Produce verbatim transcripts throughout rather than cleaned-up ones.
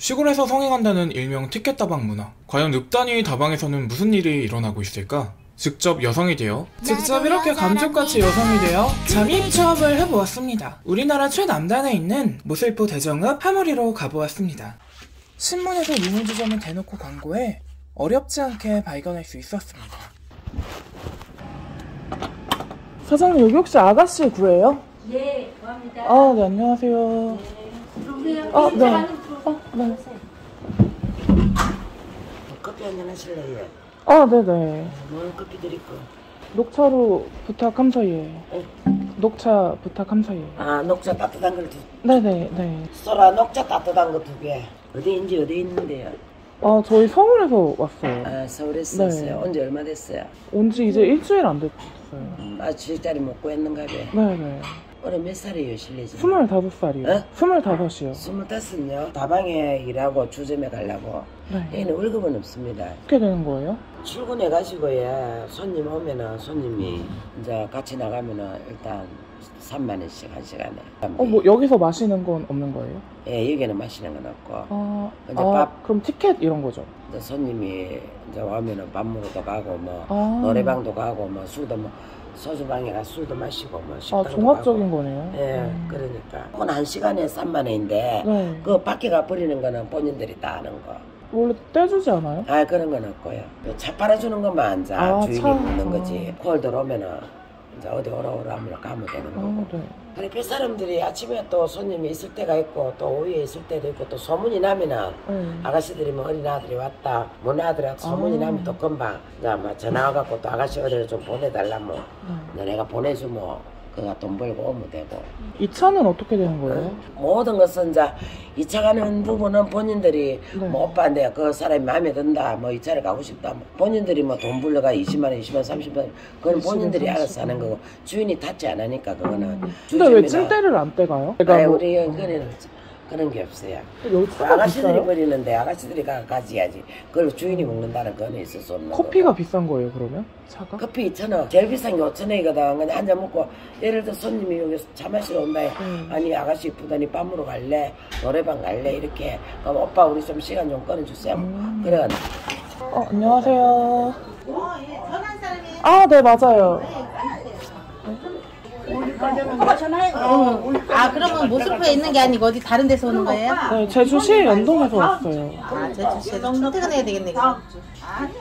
시골에서 성행한다는 일명 티켓다방 문화. 과연 늪단위의 다방에서는 무슨 일이 일어나고 있을까? 직접 여성이 되어 직접 이렇게 감쪽같이 여성이 되어 잠입 취업을 해보았습니다. 우리나라 최남단에 있는 모슬포 대정읍 하모리로 가보았습니다. 신문에서 유물주점은 대놓고 광고해 어렵지 않게 발견할 수 있었습니다. 사장님, 여기 혹시 아가씨 구예요? 예, 고맙습니다. 아, 네, 안녕하세요. 네, 들어오세요. 아, 네. 아, 네. 커피 한잔 하실래요? 아, 네네. 뭘 커피 드릴까? 녹차로 부탁함서예. 어? 녹차 부탁함서예. 아, 녹차 따뜻한 걸 두... 네네, 네. 소라, 녹차 따뜻한 거 두 개. 어디인지 어디 있는데요? 아, 저희 서울에서 왔어요. 아, 서울에서 왔어요? 네. 온지 얼마 됐어요? 온지 이제 일주일 안 됐어요. 음, 아, 주식자리 못 구했는가 봐. 네네. 올해 몇 살이에요, 실례지만? 스물다섯 살이요. 어? 스물다섯이요. 스물다섯요? 다방에 일하고 주점에 가려고. 네. 얘는 월급은 없습니다. 어떻게 되는 거예요? 출근해가지고, 예, 손님 오면은, 손님이 이제 같이 나가면은, 일단, 삼만 원씩 한 시간에. 어, 뭐, 여기서 마시는 건 없는 거예요? 예, 여기는 마시는 건 없고. 아, 이제 아, 밥. 그럼 티켓 이런 거죠? 이제 손님이 이제 오면은 밥 먹으러 가고, 뭐, 아. 노래방도 가고, 뭐, 술도 뭐, 소주방에 가서 술도 마시고, 뭐, 식당도 아, 종합적인 가고. 거네요? 예, 음. 그러니까. 그건 한 시간에 삼만 원인데, 네. 그 밖에 가버리는 거는 본인들이 다 아는 거. 원래 떼주지 않아요? 아, 그런 건 없고요. 차 팔아주는 것만 이제 아, 주인이 묻는 거지. 콜 들어오면은 이제 어디 오라 오라 하면 가면 되는 거고. 아, 네. 그래, 별 사람들이 아침에 또 손님이 있을 때가 있고 또 오후에 있을 때도 있고 또 소문이 나면은 음. 아가씨들이 뭐 어린 아들이 왔다, 문 아들한테 소문이 아. 나면 또 금방 이제 막 전화와갖고 또 아가씨 어린을 좀 보내달라 뭐 음. 내가 보내주면 그가 돈 벌고 오면 되고. 이 차는 어떻게 되는 거예요? 어, 모든 것은 이제 이 차 가는 부분은 본인들이 네. 뭐 오빠 내가 그 사람이 마음에 든다 뭐 이 차를 가고 싶다 뭐 본인들이 뭐 돈 불러가 이십만 원, 이십만 원, 삼십만 원 그건 본인들이 알아서 하는 거고 주인이 탓지 않으니까 그거는. 근데 왜 찜대를 안 떼가요? 아, 뭐... 우리 여기는 그런 게 없어요. 아가씨들이 비싸요? 버리는데 아가씨들이 가, 가져야지. 그걸 주인이 먹는다는 건 있을 수 없는 거예요. 커피가 거고. 비싼 거예요, 그러면? 차가? 커피 이천 원. 제일 비싼 게 오천 원이거든. 그냥 한잔 먹고 예를 들어 손님이 여기서 차 마시러 온다. 음. 아니, 아가씨 이쁘다니 밥 먹으러 갈래? 노래방 갈래? 이렇게. 그럼 오빠 우리 좀 시간 좀 꺼내주세요. 음. 그래. 어, 안녕하세요. 어, 예. 전화한 사람이에요? 아, 네, 맞아요. 어, 어. 아, 그러면 모슬포에 있는 게 아니고 어디 다른 데서 오는 거예요? 네, 제주시 연동에서 왔어요. 아, 제주시에서 출퇴근해야 되겠네. 아,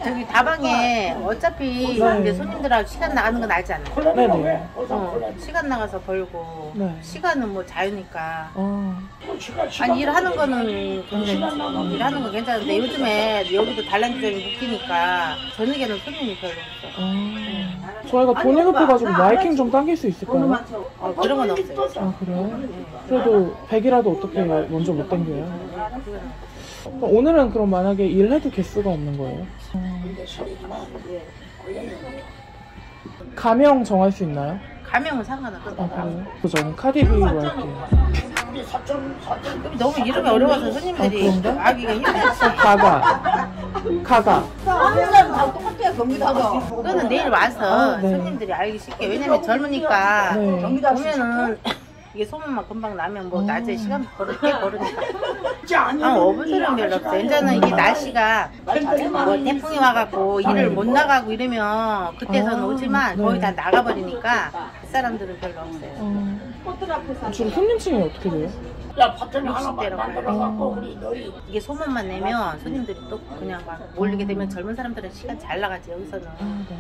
저기 다방에 어차피 네. 이제 손님들하고 시간 나가는 건 알지 않나요? 네네. 어, 시간 나가서 벌고 네. 시간은 뭐 자유니까. 어. 아니, 일하는 거는 괜찮지. 일하는 건 괜찮은데 요즘에 여기도 단란주점이 묶이니까 저녁에는 손님이 별로 없어. 어. 저희가 돈이 급해가지고 마이킹 좀 당길 수 있을까요? 아, 그런 건 없어요. 아, 그래요? 그래도 백이라도 어떻게 먼저 못 당겨요? 오늘은 그럼 만약에 일해도 개수가 없는 거예요? 가명 정할 수 있나요? 가명은 상관없어요. 아, 그래요? 저는 카디비로 할게요. 너무 이름이 어려워서 손님들이 아기가 힘들지. 가가. 가가. 경기도가. 그거는 내일 와서 아, 네. 손님들이 알기 쉽게. 왜냐면 젊으니까 네. 보면은 이게 소문만 금방 나면 뭐 음. 낮에 시간 벌을 때 벌으니까 아, 어분 사람 별로 없어. 이제는 이게 날씨가 뭐 태풍이 와갖고 일을 못 나가고 이러면 그때선 오지만 거의 다 나가버리니까 그 사람들은 별로 없어요. 음. 지금 손님층이 어떻게 돼요? 육십 대라고 이게 소문만 내면 손님들이 또 그냥 막 몰리게 되면 젊은 사람들은 시간 잘 나가지 여기서는. 아, 네.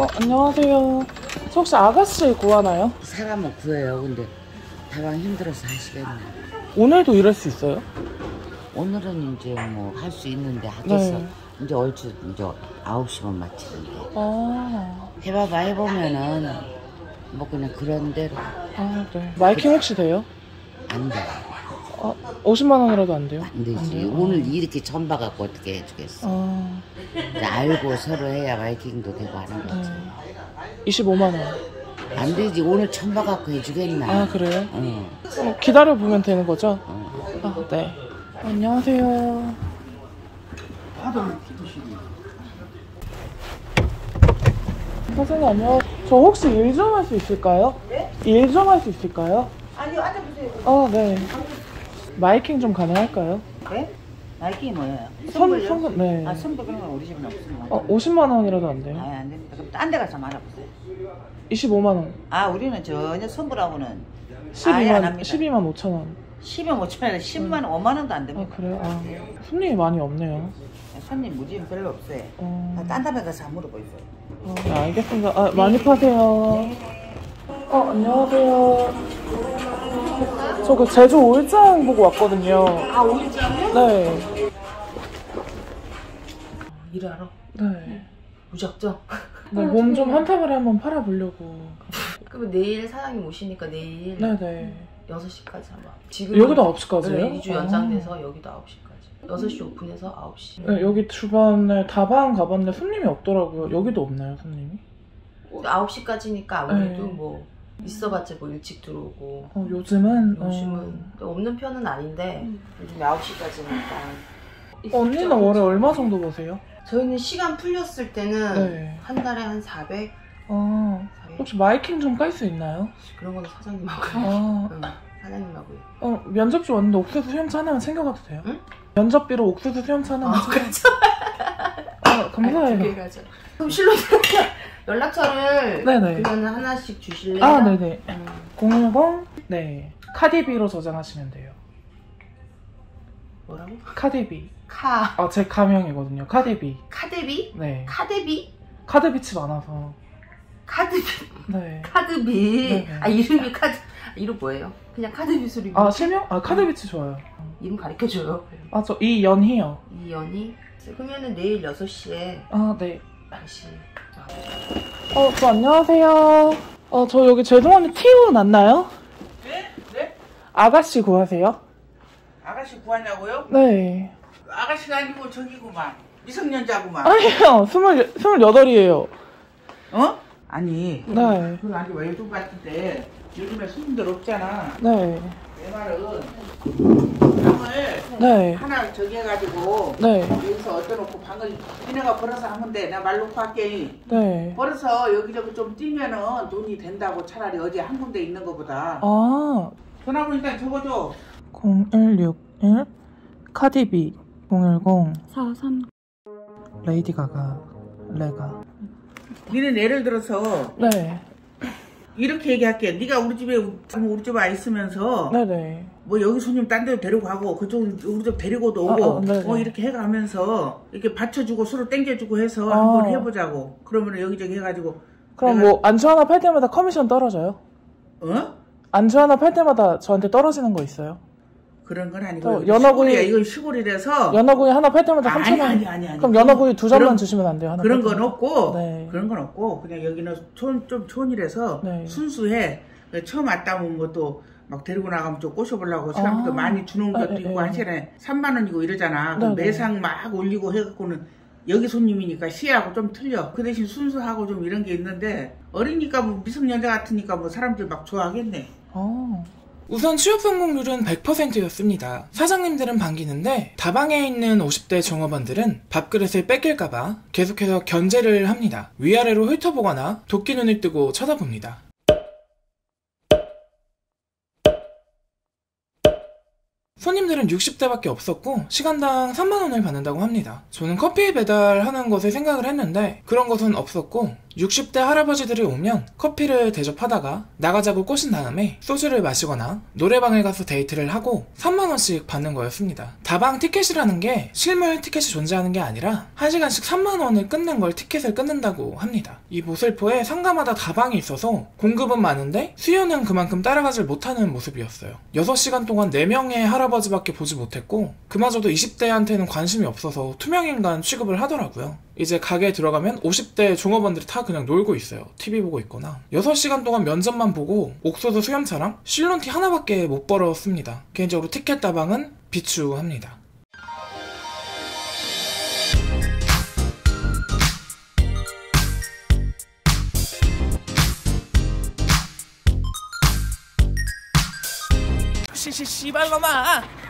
어, 안녕하세요. 저 혹시 아가씨 구하나요? 사람은 구해요. 근데 다방 힘들어서 하시겠네요. 오늘도 일할 수 있어요? 오늘은 이제 뭐 할 수 있는데 하겠어. 네. 이제 얼추 이제 아홉 시만 마치는데. 아. 해봐봐 해보면은. 뭐 그냥 그런 대로. 아, 네. 마이킹 혹시 돼요? 안 돼요. 아, 오십만 원이라도 안 돼요? 안 되지. 안 돼요? 오늘 이렇게 전봐 갖고 어떻게 해주겠어. 아... 알고 서로 해야 마이킹도 되고 하는 거지. 네. 이십오만 원. 안 되지. 오늘 전봐 갖고 해주겠나. 아, 그래요? 응. 어, 기다려보면 되는 거죠? 응. 아, 네. 안녕하세요. 선생님, 안녕하세요. 저 혹시 일 좀 할 수 있을까요? 네? 일 좀 할 수 있을까요? 아니요, 앉아보세요. 아, 네. 마이킹 좀 가능할까요? 네? 마이킹이 뭐예요? 선불요? 선불, 네. 아, 선불 그런 건 우리 집은 없습니다. 어, 오십만 원이라도 안 돼요? 아, 안 됩니다. 그럼 딴 데 가서 말아보세요. 이십오만 원. 아, 우리는 전혀 선불하고는 십이만 오천 원. 십이만 오천 원에 십만 원, 음. 오만 원도 안 됩니다. 아, 그래요? 아, 손님이 많이 없네요. 손님 무지는 별로 없어요. 어... 딴 데에 가서 안 물어보세요. 어, 네, 알겠습니다. 아, 네. 많이 파세요. 네. 어, 안녕하세요. 저 그 제주 오일장 보고 왔거든요. 아, 오일장이요? 네. 일하러? 네. 무작정? 네, 몸 좀 한타발에 한번 팔아보려고. 그럼 내일 사장님 오시니까 내일 네네. 여섯 시까지 한번. 지금 여기도 아홉 시까지요? 네, 이 주 연장돼서 아. 여기도 아홉 시까지. 여섯 시 오픈해서 아홉 시. 네, 여기 주변에 다방 가봤는데 손님이 없더라고요. 여기도 없나요, 손님이? 아홉 시까지니까 아무래도 네. 뭐. 있어봤자 뭐 일찍 들어오고. 어, 요즘은? 요즘은. 어. 또 없는 편은 아닌데, 음. 요즘 아홉 시까지니까. 언니는 월에 얼마 정도 버세요? 저희는 시간 풀렸을 때는 네. 한 달에 한 사백? 아. 사백. 혹시 마이킹 좀 깔 수 있나요? 그런 건 사장님하고요. 아. 응, 사장님하고요. 어, 면접지 왔는데 옥수수 수염차 하나만 챙겨가도 돼요? 응? 면접비로 옥수수 수염차 하나만 아, 챙겨. 그쵸? 아, 감사해요. 두 개 가져. 그럼 실로 연락처를 네네. 그거는 하나씩 주실래요? 아, 네네. 음. 공공 네. 카디비로 저장하시면 돼요. 뭐라고? 카디비. 카. 아, 제 가명이거든요. 카디비. 카디비? 네. 카디비? 카드빛이 많아서. 카디비. 네. 카디비. 네네. 아, 이름이 카드. 이름 뭐예요? 그냥 카드빛으로. 아, 실명? 아, 카드빛이 좋아요. 이름 가르쳐 줘요. 아, 저 이연희요. 이연희? 그러면은 내일 여섯 시에. 아, 네. 다시. 어, 저 안녕하세요. 어, 저 여기 죄송한데 티오 났나요? 네? 네? 아가씨 구하세요? 아가씨 구하냐고요? 네. 아가씨가 아니고 저기구만. 미성년자구만. 아니요. 스물, 스물여덟이에요. 어? 아니. 네. 그건 아니 외국 같은데 요즘에 손님들 없잖아. 네. 내 말은. 네. 하나 저기 해가지고 네. 여기서 얻어놓고 방을 니네가 벌어서 하면 돼. 나 말 놓고 할게. 네. 벌어서 여기저기 좀 뛰면은 돈이 된다고. 차라리 어디 한 군데 있는 거보다. 아. 전화번호 일단 적어줘. 공일육일 카디비 공일공 사삼 레이디 가가 레가. 니는 예를 들어서 네. 이렇게 얘기할게. 네가 우리 집에 우리 집 와 있으면서 네네. 뭐 여기 손님 딴 데로 데리고 가고 그쪽 우리 집 데리고도 오고 아, 아, 뭐 이렇게 해가면서 이렇게 받쳐주고 서로 땡겨주고 해서 아. 한번 해보자고. 그러면 여기저기 해가지고. 그럼 내가... 뭐 안주 하나 팔 때마다 커미션 떨어져요? 어? 안주 하나 팔 때마다 저한테 떨어지는 거 있어요? 그런 건 아니고 연어구이 이건 시골이라서 연어구이 하나 팔 때마다 삼천 원. 아니 아니 아니. 그럼 연어구이 두 점만 주시면 안 돼요? 하나 그런 건 없고 네. 그런 건 없고 그냥 여기는 촌, 좀 촌이라서 네. 순수해. 처음 왔다 오면 뭐 또 막 데리고 나가면 좀 꼬셔보려고 사람도 아 많이 주는 것도 아, 있고 아, 한 시간에 삼만 원이고 이러잖아. 네, 매상 네. 막 올리고 해갖고는 여기 손님이니까 시하고 좀 틀려. 그 대신 순수하고 좀 이런 게 있는데 어리니까 뭐 미성년자 같으니까 뭐 사람들 막 좋아하겠네. 어. 우선 취업 성공률은 백 퍼센트였습니다. 사장님들은 반기는데 다방에 있는 오십 대 종업원들은 밥그릇을 뺏길까봐 계속해서 견제를 합니다. 위아래로 훑어보거나 도끼 눈을 뜨고 쳐다봅니다. 손님들은 육십 대밖에 없었고 시간당 삼만 원을 받는다고 합니다. 저는 커피 배달하는 것을 생각을 했는데 그런 것은 없었고 육십 대 할아버지들이 오면 커피를 대접하다가 나가자고 꼬신 다음에 소주를 마시거나 노래방에 가서 데이트를 하고 삼만 원씩 받는 거였습니다. 다방 티켓이라는 게 실물 티켓이 존재하는 게 아니라 한 시간씩 삼만 원을 끊는 걸 티켓을 끊는다고 합니다. 이 모슬포에 상가마다 다방이 있어서 공급은 많은데 수요는 그만큼 따라가질 못하는 모습이었어요. 여섯 시간 동안 네 명의 할아버지 밖에 보지 못했고 그마저도 이십 대한테는 관심이 없어서 투명인간 취급을 하더라고요. 이제 가게에 들어가면 오십 대 종업원들이 다 그냥 놀고 있어요. 티비 보고 있거나. 여섯 시간 동안 면접만 보고 옥수수 수염차랑 실론티 하나밖에 못 벌었습니다. 개인적으로 티켓 다방은 비추합니다. 시시시발놈아!